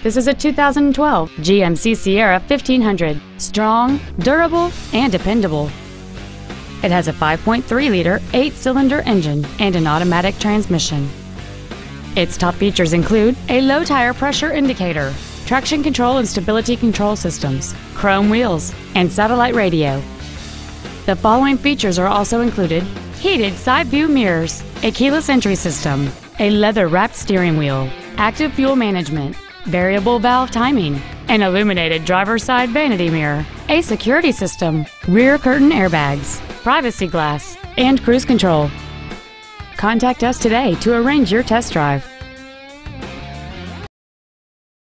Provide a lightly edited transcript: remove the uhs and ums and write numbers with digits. This is a 2012 GMC Sierra 1500, strong, durable, and dependable. It has a 5.3-liter 8-cylinder engine and an automatic transmission. Its top features include a low-tire pressure indicator, traction control and stability control systems, chrome wheels, and satellite radio. The following features are also included: heated side-view mirrors, a keyless entry system, a leather-wrapped steering wheel, active fuel management, variable valve timing, an illuminated driver's side vanity mirror, a security system, rear curtain airbags, privacy glass, and cruise control. Contact us today to arrange your test drive.